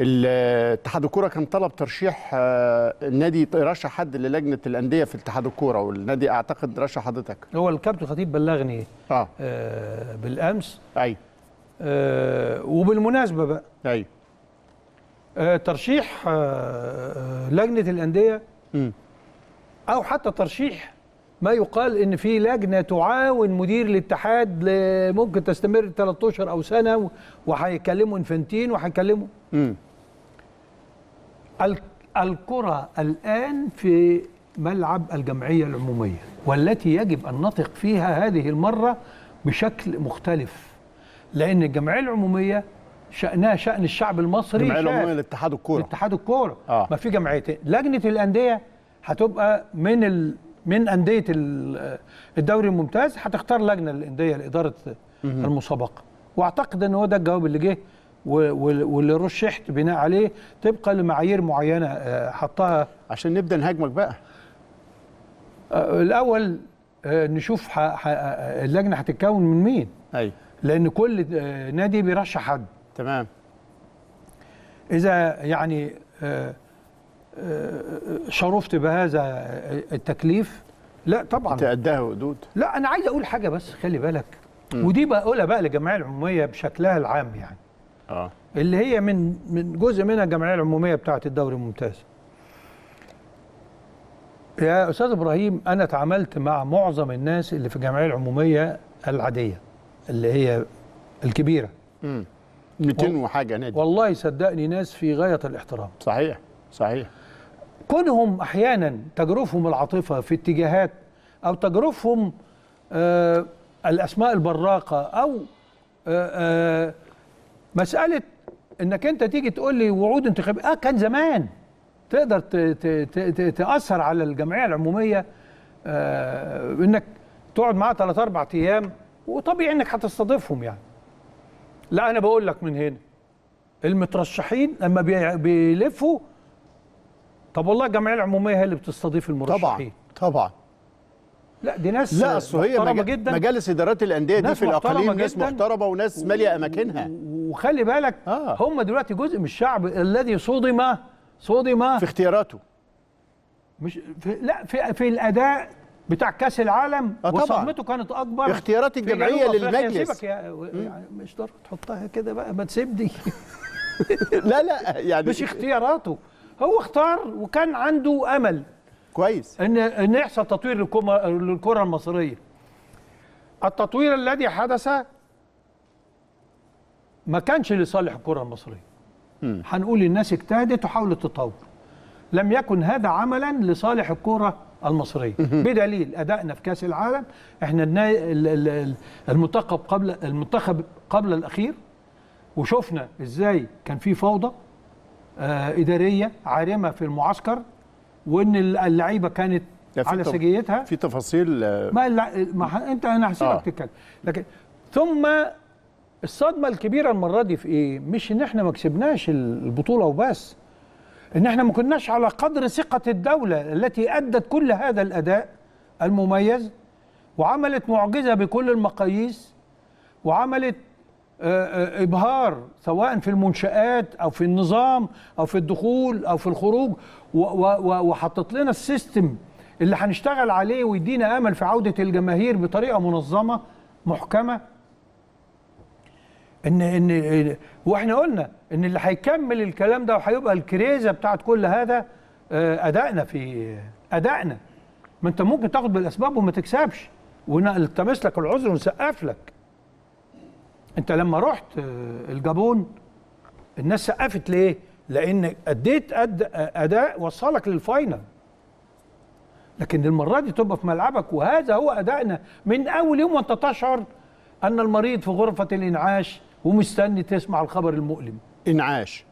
اتحاد الكوره كان طلب ترشيح النادي، رشح حد للجنه الانديه في اتحاد الكوره، والنادي اعتقد رشح حضرتك. هو الكابتن خطيب بلغني بالامس. ايوه. وبالمناسبه بقى ايوه ترشيح لجنه الانديه او حتى ترشيح ما يقال ان في لجنه تعاون مدير الاتحاد ممكن تستمر 3 اشهر او سنه، وهيكلموا انفانتين وهيكلموا الكرة الآن في ملعب الجمعية العمومية، والتي يجب أن نطق فيها هذه المرة بشكل مختلف، لأن الجمعية العمومية شأنها شأن الشعب المصري. الجمعية العمومية لاتحاد الكورة. لاتحاد الكورة. ما في جمعيتين. لجنة الأندية هتبقى من أندية الدوري الممتاز، هتختار لجنة الأندية لإدارة المسابقة، وأعتقد أن هو ده الجواب اللي جه واللي رشحت بناء عليه تبقى لمعايير معينه حطها. عشان نبدا نهاجمك بقى الاول نشوف اللجنه هتتكون من مين. ايوه، لان كل نادي بيرشح حد. تمام. اذا يعني شرفت بهذا التكليف. لا طبعا تأداه ودود. لا انا عايز اقول حاجه بس خلي بالك، ودي بقولها بقى للجمعيه العموميه بشكلها العام، يعني اللي هي من جزء منها الجمعيه العموميه بتاعه الدوري الممتاز. يا استاذ ابراهيم، انا اتعاملت مع معظم الناس اللي في الجمعيه العموميه العاديه اللي هي الكبيره 200 وحاجه نادي، والله صدقني ناس في غايه الاحترام. صحيح صحيح. كونهم احيانا تجرفهم العاطفه في اتجاهات، او تجرفهم الاسماء البراقه، او مسألة انك انت تيجي تقول لي وعود انتخابيه. كان زمان تقدر تأثر على الجمعية العمومية انك تقعد معاها 3-4 ايام، وطبيعي انك هتستضيفهم يعني. لا انا بقول لك من هنا المترشحين لما بيلفوا، طب والله الجمعية العمومية هي اللي بتستضيف المرشحين. طبعا طبعا. لا دي ناس لا محترمة جدا. مجالس إدارات الأندية دي في الأقاليم ناس محترمة وناس مالية أماكنها. وخلي بالك هم دلوقتي جزء من الشعب الذي صدم في اختياراته، مش في لا في الأداء بتاع كأس العالم. وصدمته كانت أكبر. اختيارات الجمعية للمجلس. سيبك يعني مش ضروري تحطها كده بقى، ما تسيب دي. لا يعني مش اختياراته، هو اختار وكان عنده أمل كويس ان يحصل تطوير للكره المصريه. التطوير الذي حدث ما كانش لصالح الكره المصريه. هنقول الناس اجتهدت وحاولت تطور، لم يكن هذا عملا لصالح الكره المصريه. بدليل ادائنا في كاس العالم، احنا المنتخب قبل الاخير، وشفنا ازاي كان في فوضى اداريه عارمه في المعسكر، وان اللعيبه كانت على سجيتها في تفاصيل ما انت انا هسيبك تتكلم. لكن ثم الصدمه الكبيره المره دي في ايه؟ مش ان احنا ما كسبناش البطوله وبس، ان احنا ما كناش على قدر ثقه الدوله التي ادت كل هذا الاداء المميز، وعملت معجزه بكل المقاييس، وعملت إبهار سواء في المنشآت أو في النظام أو في الدخول أو في الخروج، وحطت لنا السيستم اللي هنشتغل عليه ويدينا أمل في عودة الجماهير بطريقة منظمة محكمة. إن وإحنا قلنا إن اللي هيكمل الكلام ده وهيبقى الكريزة بتاعت كل هذا أدائنا. ما أنت ممكن تاخد بالأسباب وما تكسبش ونلتمس لك العذر ونسقف لك. انت لما رحت الجابون الناس سقفت ليه؟ لان اديت اداء وصلك للفاينل، لكن المره دي تبقى في ملعبك. وهذا هو ادائنا من اول يوم، وانت تشعر ان المريض في غرفه الانعاش ومستني تسمع الخبر المؤلم. انعاش.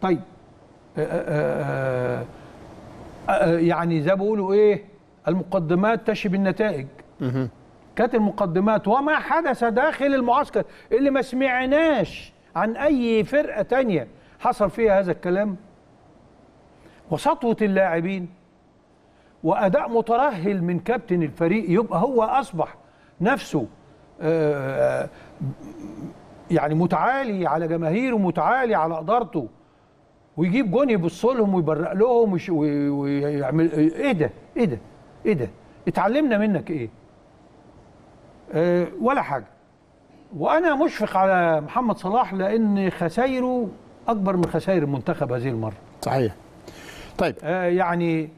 طيب يعني زي ما بيقولوا ايه، المقدمات تشي بالنتائج. كانت المقدمات وما حدث داخل المعسكر اللي ما سمعناش عن أي فرقة تانية حصل فيها هذا الكلام، وسطوة اللاعبين، وأداء مترهل من كابتن الفريق. يبقى هو أصبح نفسه يعني متعالي على جماهيره ومتعالي على ادارته، ويجيب جون يبص لهم ويبرق لهم ويعمل ايه ده؟ ايه ده؟ ايه ده؟ اتعلمنا منك ايه؟ ولا حاجه. وانا مشفق على محمد صلاح لان خسايره اكبر من خسائر المنتخب هذه المره. صحيح. طيب يعني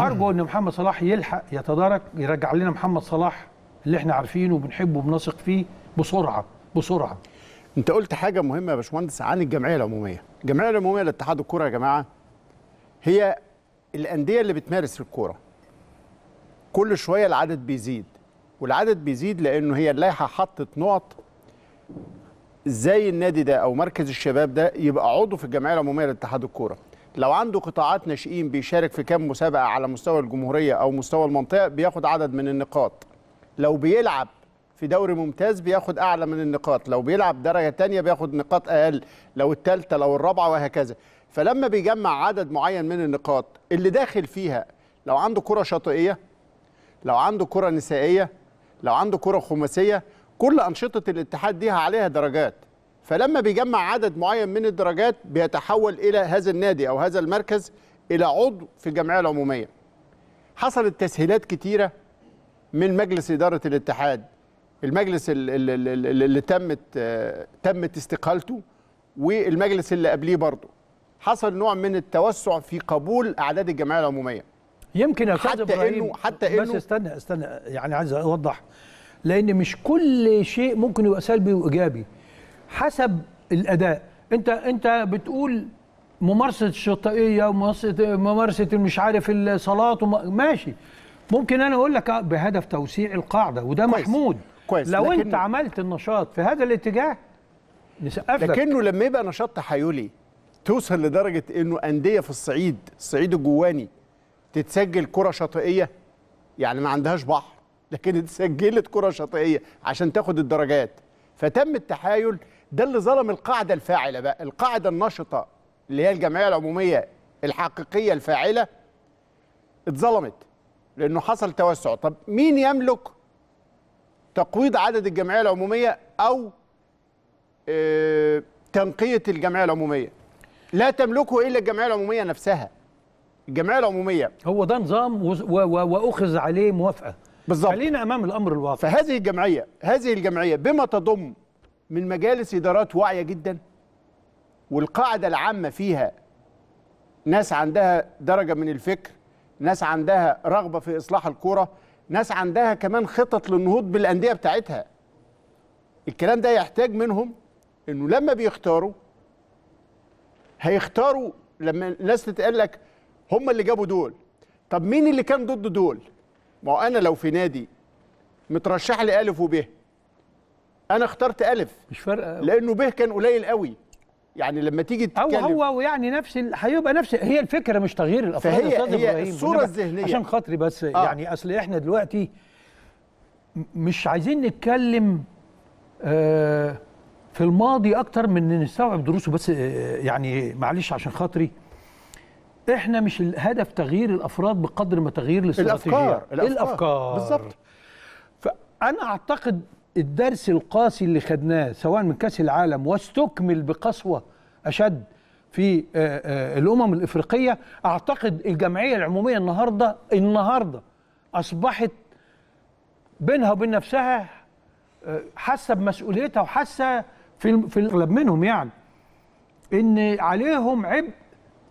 ارجو ان محمد صلاح يلحق يتدارك، يرجع لنا محمد صلاح اللي احنا عارفينه وبنحبه وبنثق فيه بسرعه بسرعه. انت قلت حاجه مهمه يا باشمهندس عن الجمعيه العموميه. الجمعيه العموميه لاتحاد الكوره يا جماعه هي الانديه اللي بتمارس الكوره. كل شويه العدد بيزيد، والعدد بيزيد لانه هي اللائحه حطت نقط زي النادي ده او مركز الشباب ده يبقى عضو في الجمعيه العموميه لاتحاد الكوره. لو عنده قطاعات ناشئين بيشارك في كام مسابقه على مستوى الجمهوريه او مستوى المنطقه بياخد عدد من النقاط. لو بيلعب في دوري ممتاز بياخد اعلى من النقاط، لو بيلعب درجه ثانيه بياخد نقاط اقل، لو الثالثه لو الرابعه وهكذا. فلما بيجمع عدد معين من النقاط اللي داخل فيها لو عنده كره شاطئيه، لو عنده كره نسائيه، لو عنده كره خماسيه، كل انشطه الاتحاد دي عليها درجات. فلما بيجمع عدد معين من الدرجات بيتحول الى هذا النادي او هذا المركز الى عضو في الجمعيه العموميه. حصلت تسهيلات كتيره من مجلس اداره الاتحاد، المجلس اللي تمت استقالته والمجلس اللي قبليه برضه. حصل نوع من التوسع في قبول اعداد الجمعيه العموميه. يمكن يا استاذ ابراهيم بس استنى يعني عايز اوضح، لان مش كل شيء ممكن يبقى سلبي وايجابي حسب الاداء. انت بتقول ممارسه الشاطئيه وممارسه مش عارف الصلاه ماشي، ممكن انا اقول لك بهدف توسيع القاعده وده كويس. محمود كويس. لو انت عملت النشاط في هذا الاتجاه نسقف لك، لكنه لما يبقى نشاط تحايلي توصل لدرجه انه انديه في الصعيد الجواني تتسجل كره شاطئيه، يعني ما عندهاش بحر لكن اتسجلت كره شاطئيه عشان تاخد الدرجات. فتم التحايل ده اللي ظلم القاعده الفاعله بقى، القاعده النشطه اللي هي الجمعيه العموميه الحقيقيه الفاعله اتظلمت لانه حصل توسع. طب مين يملك تقويض عدد الجمعيه العموميه او تنقيه الجمعيه العموميه؟ لا تملكه الا الجمعيه العموميه نفسها. الجمعيه العموميه هو ده نظام واخذ عليه موافقه بالظبط. خلينا امام الامر الواقع. فهذه الجمعيه بما تضم من مجالس ادارات واعيه جدا، والقاعده العامه فيها ناس عندها درجه من الفكر، ناس عندها رغبه في اصلاح الكوره، ناس عندها كمان خطط للنهوض بالانديه بتاعتها. الكلام ده يحتاج منهم انه لما بيختاروا هيختاروا، لما الناس تتقال لك هم اللي جابوا دول، طب مين اللي كان ضد دول؟ ما هو انا لو في نادي مترشح لي الف وبه، انا اخترت الف مش فارقه لانه به كان قليل قوي. يعني لما تيجي تتكلم هو يعني نفس هيبقى نفس هي الفكره، مش تغيير الافكار يا استاذ ابراهيم. الصوره الذهنيه عشان خاطري بس يعني اصل احنا دلوقتي مش عايزين نتكلم في الماضي اكتر من نستوعب دروسه بس. يعني معلش عشان خاطري احنا مش الهدف تغيير الافراد بقدر ما تغيير الاستراتيجية، الافكار بالظبط. فانا اعتقد الدرس القاسي اللي خدناه سواء من كاس العالم واستكمل بقسوه اشد في الامم الافريقيه، اعتقد الجمعيه العموميه النهارده اصبحت بينها وبين نفسها حاسه بمسؤوليتها وحاسه في الاغلب منهم يعني ان عليهم عبء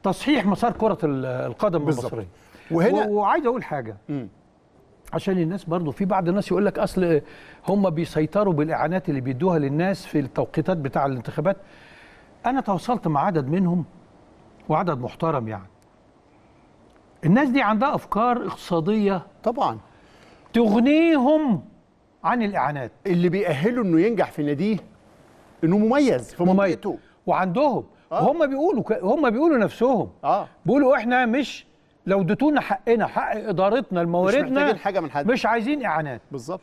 تصحيح مسار كرة القدم المصرية. وهنا وعايز اقول حاجة عشان الناس برضو في بعض الناس يقول لك اصل هم بيسيطروا بالاعانات اللي بيدوها للناس في التوقيتات بتاع الانتخابات. انا تواصلت مع عدد منهم وعدد محترم، يعني الناس دي عندها افكار اقتصادية طبعا تغنيهم عن الاعانات اللي بيأهلوا انه ينجح في ناديه، انه مميز في منطقته وعندهم هم بيقولوا نفسهم بيقولوا احنا مش لو اديتونا حقنا حق ادارتنا لمواردنا مش محتاجين حاجه من حد، مش عايزين اعانات بالظبط.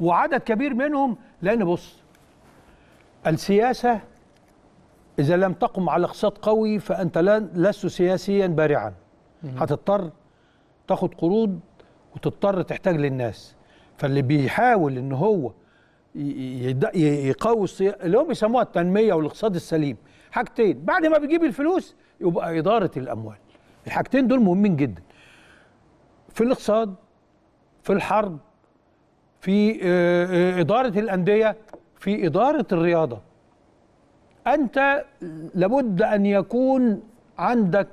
وعدد كبير منهم لان بص السياسه اذا لم تقم على اقتصاد قوي فانت لست سياسيا بارعا، هتضطر تاخد قروض وتضطر تحتاج للناس. فاللي بيحاول ان هو يقوي اللي هم بيسموها التنميه والاقتصاد السليم. حاجتين، بعد ما بيجيب الفلوس يبقى اداره الاموال. الحاجتين دول مهمين جدا في الاقتصاد، في الحرب، في اداره الانديه، في اداره الرياضه. انت لابد ان يكون عندك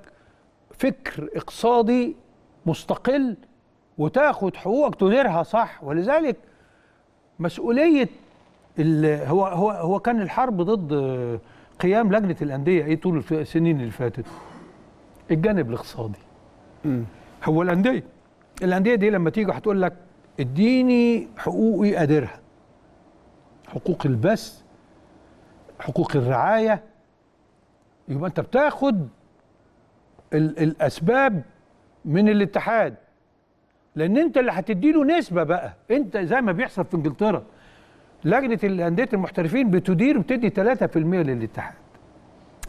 فكر اقتصادي مستقل وتاخد حقوقك تديرها صح. ولذلك مسؤوليه هو هو هو كان الحرب ضد قيام لجنه الانديه ايه طول السنين اللي فاتت؟ الجانب الاقتصادي. هو الانديه دي لما تيجي هتقول لك اديني حقوقي اديرها، حقوق البث، حقوق الرعايه، يبقى انت بتاخد الاسباب من الاتحاد، لان انت اللي هتديله نسبه بقى. انت زي ما بيحصل في انجلترا، لجنه الانديه المحترفين بتدير وبتدي 3% للاتحاد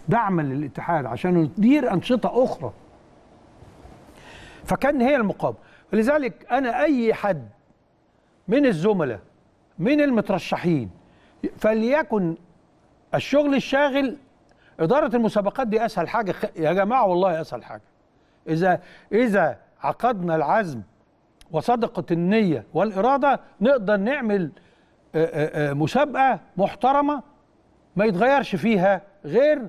دعما للاتحاد عشان يدير انشطه اخرى، فكان هي المقابل. ولذلك انا اي حد من الزملاء من المترشحين فليكن الشغل الشاغل اداره المسابقات. دي اسهل حاجه يا جماعه، والله اسهل حاجه. اذا عقدنا العزم وصدقت النيه والاراده نقدر نعمل مسابقه محترمه ما يتغيرش فيها غير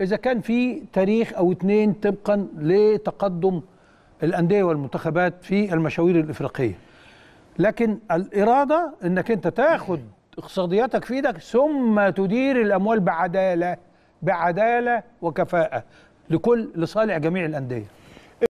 اذا كان في تاريخ او اتنين طبقا لتقدم الانديه والمنتخبات في المشاوير الافريقيه. لكن الاراده انك انت تاخد اقتصادياتك في ايدك ثم تدير الاموال بعداله وكفاءه لصالح جميع الانديه.